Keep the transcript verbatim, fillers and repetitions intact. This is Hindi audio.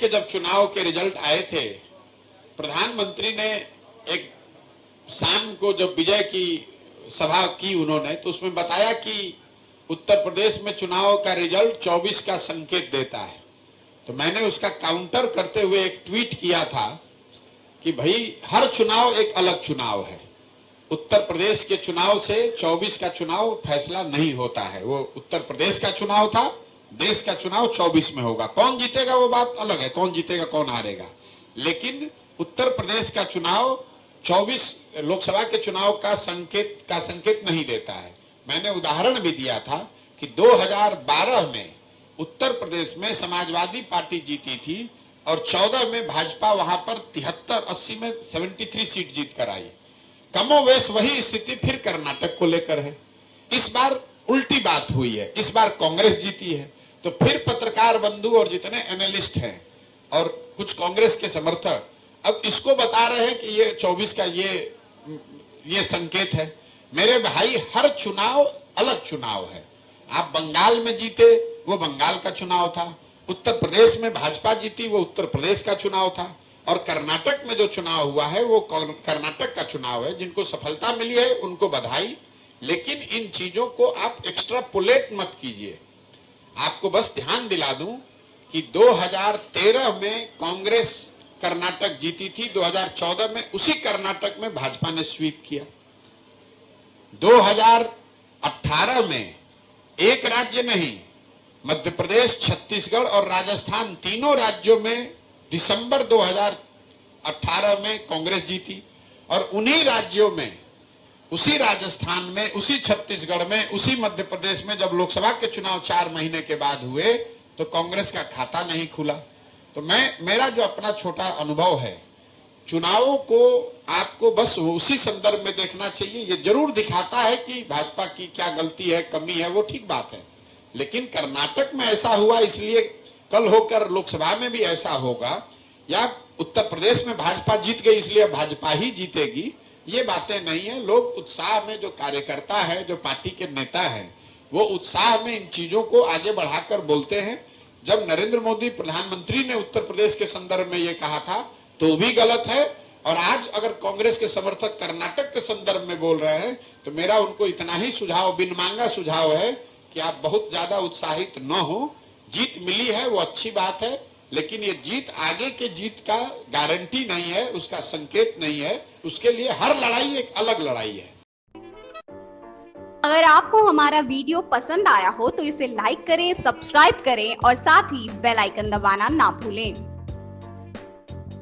के जब चुनाव के रिजल्ट आए थे, प्रधानमंत्री ने एक शाम को जब विजय की सभा की उन्होंने, तो उसमें बताया कि उत्तर प्रदेश में चुनाव का रिजल्ट चौबीस का संकेत देता है। तो मैंने उसका काउंटर करते हुए एक ट्वीट किया था कि भाई हर चुनाव एक अलग चुनाव है, उत्तर प्रदेश के चुनाव से चौबीस का चुनाव फैसला नहीं होता है। वो उत्तर प्रदेश का चुनाव था, देश का चुनाव चौबीस में होगा। कौन जीतेगा वो बात अलग है, कौन जीतेगा कौन हारेगा, लेकिन उत्तर प्रदेश का चुनाव चौबीस लोकसभा के चुनाव का संकेत का संकेत नहीं देता है। मैंने उदाहरण भी दिया था कि दो हज़ार बारह में उत्तर प्रदेश में समाजवादी पार्टी जीती थी और चौदह में भाजपा वहां पर तिहत्तर अस्सी में तिहत्तर सीट जीत कर आई। कमोवेश वही स्थिति फिर कर्नाटक को लेकर है। इस बार उल्टी बात हुई है, इस बार कांग्रेस जीती है। तो फिर पत्रकार बंधु और जितने एनालिस्ट हैं और कुछ कांग्रेस के समर्थक अब इसको बता रहे हैं कि ये चौबीस का ये ये संकेत है। मेरे भाई, हर चुनाव अलग चुनाव है। आप बंगाल में जीते, वो बंगाल का चुनाव था। उत्तर प्रदेश में भाजपा जीती, वो उत्तर प्रदेश का चुनाव था। और कर्नाटक में जो चुनाव हुआ है वो कर्नाटक का चुनाव है। जिनको सफलता मिली है उनको बधाई, लेकिन इन चीजों को आप एक्स्ट्रापोलेट मत कीजिए। आपको बस ध्यान दिला दूं कि दो हज़ार तेरह में कांग्रेस कर्नाटक जीती थी, दो हज़ार चौदह में उसी कर्नाटक में भाजपा ने स्वीप किया। दो हज़ार अठारह में एक राज्य नहीं, मध्य प्रदेश, छत्तीसगढ़ और राजस्थान तीनों राज्यों में दिसंबर दो हज़ार अठारह में कांग्रेस जीती और उन्हीं राज्यों में, उसी राजस्थान में, उसी छत्तीसगढ़ में, उसी मध्य प्रदेश में जब लोकसभा के चुनाव चार महीने के बाद हुए तो कांग्रेस का खाता नहीं खुला। तो मैं मेरा जो अपना छोटा अनुभव है, चुनावों को आपको बस उसी संदर्भ में देखना चाहिए। ये जरूर दिखाता है कि भाजपा की क्या गलती है, कमी है, वो ठीक बात है, लेकिन कर्नाटक में ऐसा हुआ इसलिए कल होकर लोकसभा में भी ऐसा होगा, या उत्तर प्रदेश में भाजपा जीत गई इसलिए भाजपा ही जीतेगी, ये बातें नहीं है। लोग उत्साह में, जो कार्यकर्ता है, जो पार्टी के नेता है, वो उत्साह में इन चीजों को आगे बढ़ाकर बोलते हैं। जब नरेंद्र मोदी प्रधानमंत्री ने उत्तर प्रदेश के संदर्भ में ये कहा था तो भी गलत है, और आज अगर कांग्रेस के समर्थक कर्नाटक के संदर्भ में बोल रहे हैं तो मेरा उनको इतना ही सुझाव, बिन मांगा सुझाव है कि आप बहुत ज्यादा उत्साहित न हो। जीत मिली है वो अच्छी बात है, लेकिन ये जीत आगे के जीत का गारंटी नहीं है, उसका संकेत नहीं है। उसके लिए हर लड़ाई एक अलग लड़ाई है। अगर आपको हमारा वीडियो पसंद आया हो तो इसे लाइक करें, सब्सक्राइब करें और साथ ही बेल आइकन दबाना ना भूलें।